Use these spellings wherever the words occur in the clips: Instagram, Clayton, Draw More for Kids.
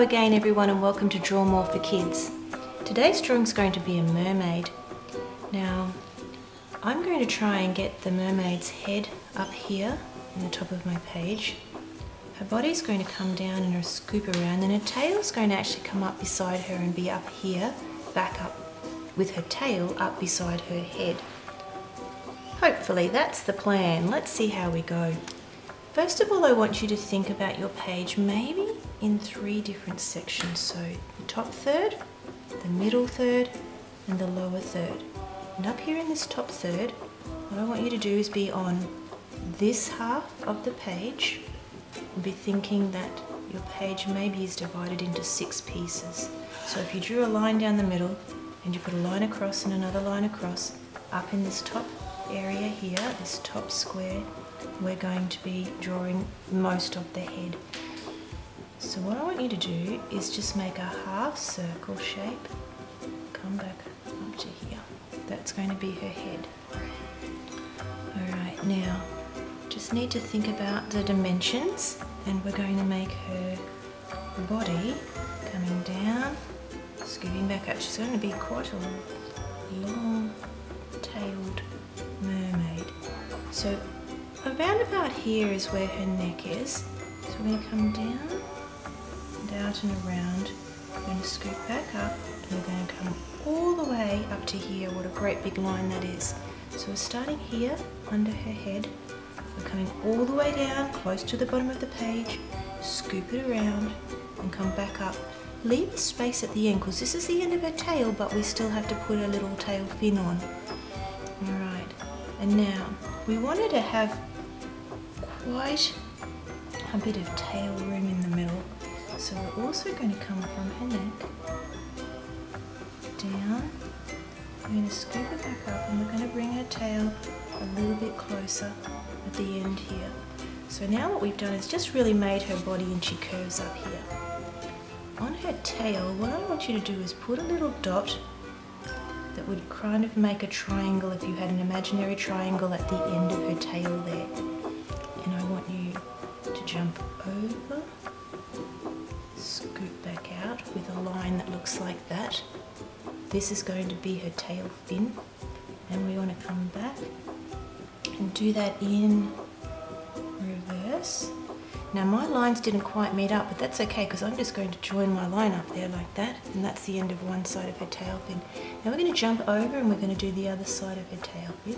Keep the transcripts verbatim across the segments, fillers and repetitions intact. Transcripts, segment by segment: Hello again everyone, and welcome to Draw More for Kids. Today's drawing is going to be a mermaid. Now I'm going to try and get the mermaid's head up here in the top of my page. Her body's going to come down and her scoop around, and her tail's going to actually come up beside her and be up here, back up with her tail up beside her head. Hopefully that's the plan. Let's see how we go. First of all, I want you to think about your page maybe in three different sections. So the top third, the middle third, and the lower third. And up here in this top third, what I want you to do is be on this half of the page and be thinking that your page maybe is divided into six pieces. So if you drew a line down the middle and you put a line across and another line across, up in this top area here, this top square, we're going to be drawing most of the head. So what I want you to do is just make a half circle shape, come back up to here. That's going to be her head. Alright, now just need to think about the dimensions, and we're going to make her body coming down, scooping back up. She's going to be quite a long-tailed mermaid. So around about here is where her neck is. So we're going to come down and out and around. We're going to scoop back up and we're going to come all the way up to here. What a great big line that is. So we're starting here under her head. We're coming all the way down close to the bottom of the page. Scoop it around and come back up. Leave a space at the end because this is the end of her tail, but we still have to put a little tail fin on. Alright, and now we wanted to have quite a bit of tail room in the middle, so we're also going to come from her neck down. We're going to scoop it back up and we're going to bring her tail a little bit closer at the end here. So now what we've done is just really made her body, and she curves up here. On her tail, what I want you to do is put a little dot that would kind of make a triangle if you had an imaginary triangle at the end of her tail there. And I want you to jump over, scoop back out with a line that looks like that. This is going to be her tail fin. And we want to come back and do that in reverse. Now my lines didn't quite meet up, but that's okay because I'm just going to join my line up there like that, and that's the end of one side of her tail fin. Now we're going to jump over and we're going to do the other side of her tail fin.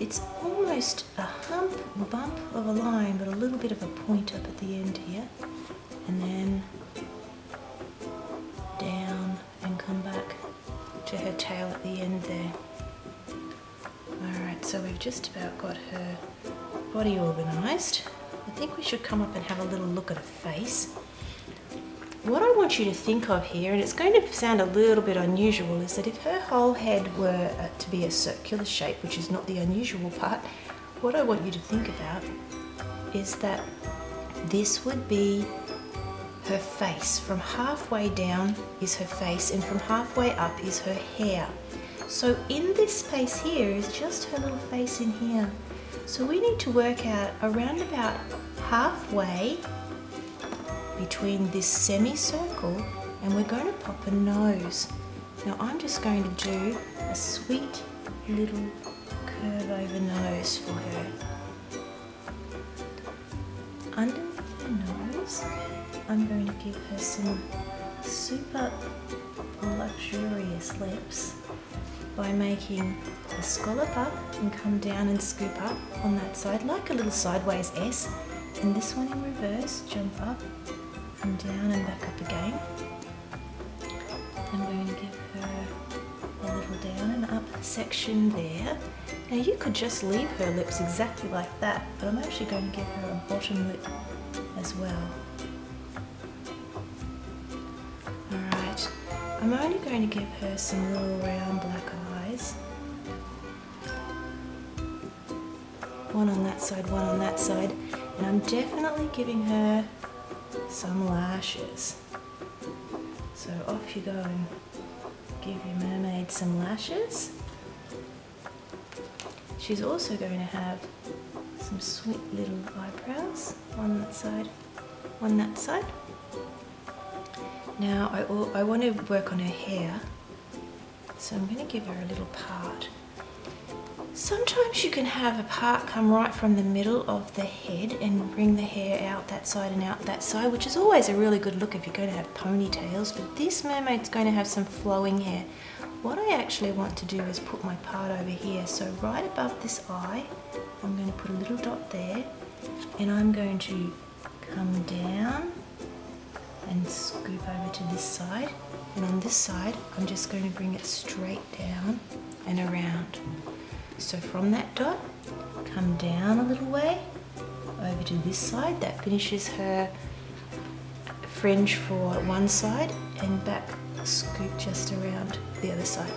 It's almost a hump and bump of a line, but a little bit of a point up at the end here. And then down and come back to her tail at the end there. So we've just about got her body organised. I think we should come up and have a little look at her face. What I want you to think of here, and it's going to sound a little bit unusual, is that if her whole head were to be a circular shape, which is not the unusual part, what I want you to think about is that this would be her face. From halfway down is her face, and from halfway up is her hair. So in this space here is just her little face in here. So we need to work out around about halfway between this semicircle, and we're going to pop a nose. Now I'm just going to do a sweet little curve over nose for her. Underneath her nose, I'm going to give her some super luxurious lips by making a scallop up and come down and scoop up on that side, like a little sideways S, and this one in reverse, jump up and down and back up again. I'm going to give her a little down and up section there. Now you could just leave her lips exactly like that, but I'm actually going to give her a bottom lip as well. Alright, I'm only going to give her some little round black eyes. One on that side, one on that side, and I'm definitely giving her some lashes. So off you go and give your mermaid some lashes. She's also going to have some sweet little eyebrows, one that side, one that side. Now I, I want to work on her hair, so I'm going to give her a little part. Sometimes you can have a part come right from the middle of the head and bring the hair out that side and out that side, which is always a really good look if you're going to have ponytails, but this mermaid's going to have some flowing hair. What I actually want to do is put my part over here, so right above this eye I'm going to put a little dot there, and I'm going to come down and scoop over to this side, and on this side I'm just going to bring it straight down and around. So from that dot, come down a little way, over to this side, that finishes her fringe for one side, and back scoop just around the other side.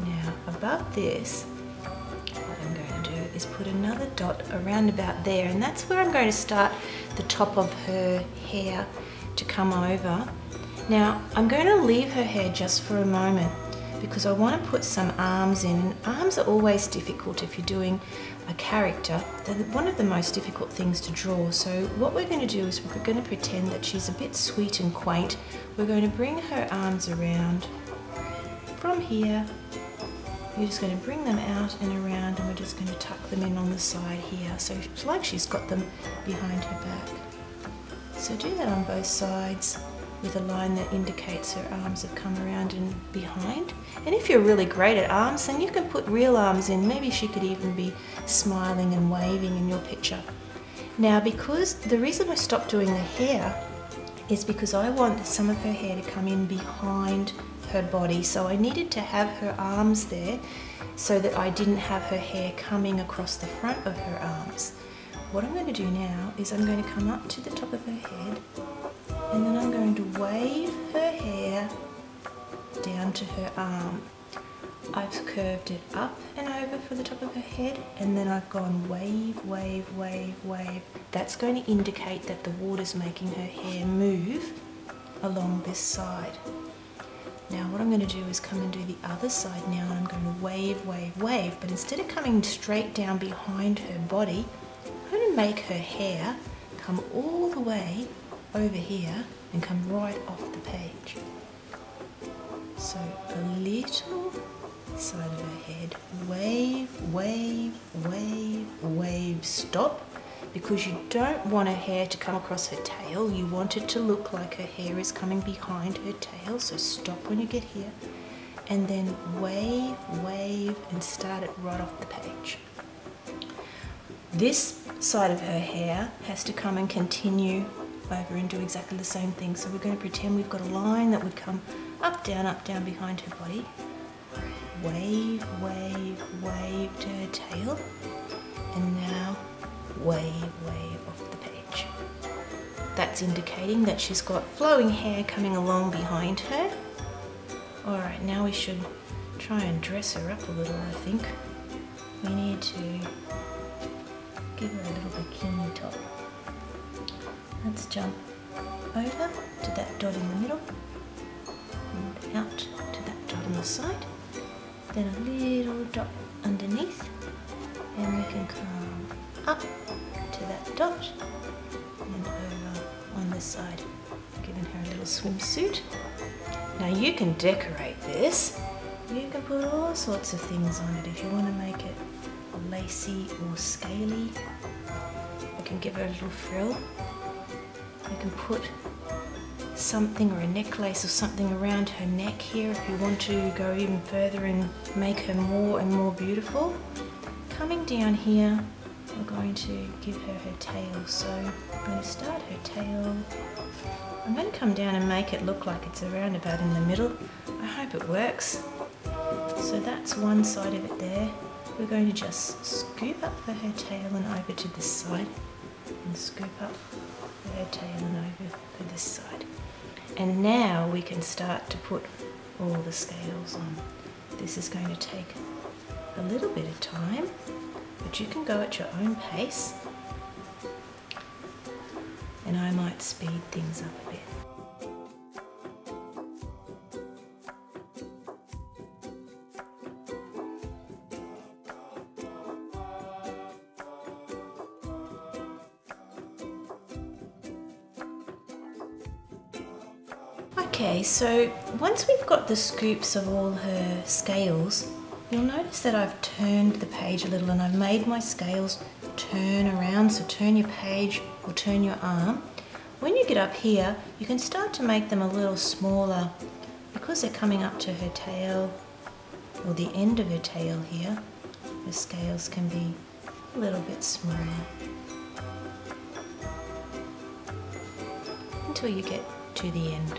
Now above this, what I'm going to do is put another dot around about there, and that's where I'm going to start the top of her hair to come over. Now I'm going to leave her hair just for a moment, because I want to put some arms in, and arms are always difficult if you're doing a character. They're one of the most difficult things to draw. So what we're going to do is we're going to pretend that she's a bit sweet and quaint. We're going to bring her arms around from here. You're just going to bring them out and around, and we're just going to tuck them in on the side here. So it's like she's got them behind her back. So do that on both sides, with a line that indicates her arms have come around and behind. And if you're really great at arms, then you can put real arms in. Maybe she could even be smiling and waving in your picture. Now, because the reason I stopped doing the hair is because I want some of her hair to come in behind her body. So I needed to have her arms there so that I didn't have her hair coming across the front of her arms. What I'm going to do now is I'm going to come up to the top of her head, and then I'm going to wave her hair down to her arm. I've curved it up and over for the top of her head, and then I've gone wave, wave, wave, wave. That's going to indicate that the water's making her hair move along this side. Now what I'm going to do is come and do the other side now, and I'm going to wave, wave, wave, but instead of coming straight down behind her body, I'm going to make her hair come all the way over here and come right off the page. So a little side of her head, wave, wave, wave, wave, stop, because you don't want her hair to come across her tail. You want it to look like her hair is coming behind her tail, so stop when you get here, and then wave, wave, and start it right off the page. This side of her hair has to come and continue over and do exactly the same thing. So we're going to pretend we've got a line that would come up, down, up, down behind her body. Wave, wave, wave to her tail. And now wave, wave off the page. That's indicating that she's got flowing hair coming along behind her. Alright, now we should try and dress her up a little, I think. We need to give her a little bikini top. Let's jump over to that dot in the middle, and out to that dot on the side, then a little dot underneath, and we can come up to that dot, and over on this side, giving her a little swimsuit. Now you can decorate this. You can put all sorts of things on it if you want to make it lacy or scaly. You can give her a little frill. You can put something or a necklace or something around her neck here if you want to go even further and make her more and more beautiful. Coming down here, we're going to give her her tail. So I'm going to start her tail. I'm going to come down and make it look like it's a roundabout in the middle. I hope it works. So that's one side of it there. We're going to just scoop up for her tail and over to this side, and scoop up her tail and over for this side. And now we can start to put all the scales on. This is going to take a little bit of time, but you can go at your own pace, and I might speed things up a bit. Okay, so once we've got the scoops of all her scales, you'll notice that I've turned the page a little and I've made my scales turn around. So turn your page or turn your arm. When you get up here, you can start to make them a little smaller because they're coming up to her tail or the end of her tail here. The scales can be a little bit smaller until you get to the end.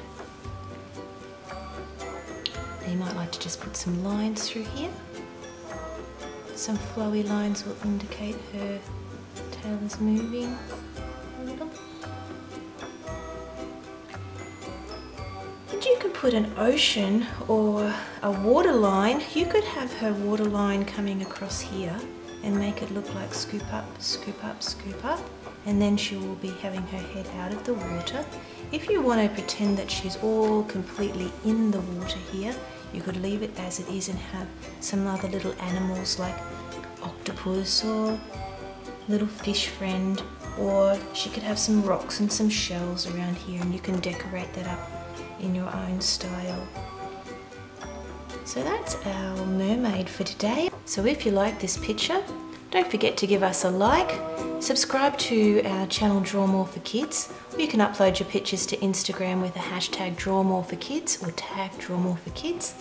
Now you might like to just put some lines through here. Some flowy lines will indicate her tail is moving a little. And you could put an ocean or a water line. You could have her water line coming across here and make it look like scoop up, scoop up, scoop up, and then she will be having her head out of the water. If you want to pretend that she's all completely in the water here, you could leave it as it is and have some other little animals like octopus or little fish friend, or she could have some rocks and some shells around here, and you can decorate that up in your own style. So that's our mermaid for today. So if you like this picture, don't forget to give us a like, subscribe to our channel Draw More for Kids, or you can upload your pictures to Instagram with the hashtag Draw More for Kids or tag Draw More for Kids.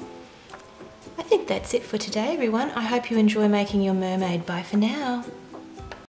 I think that's it for today, everyone. I hope you enjoy making your mermaid. Bye for now.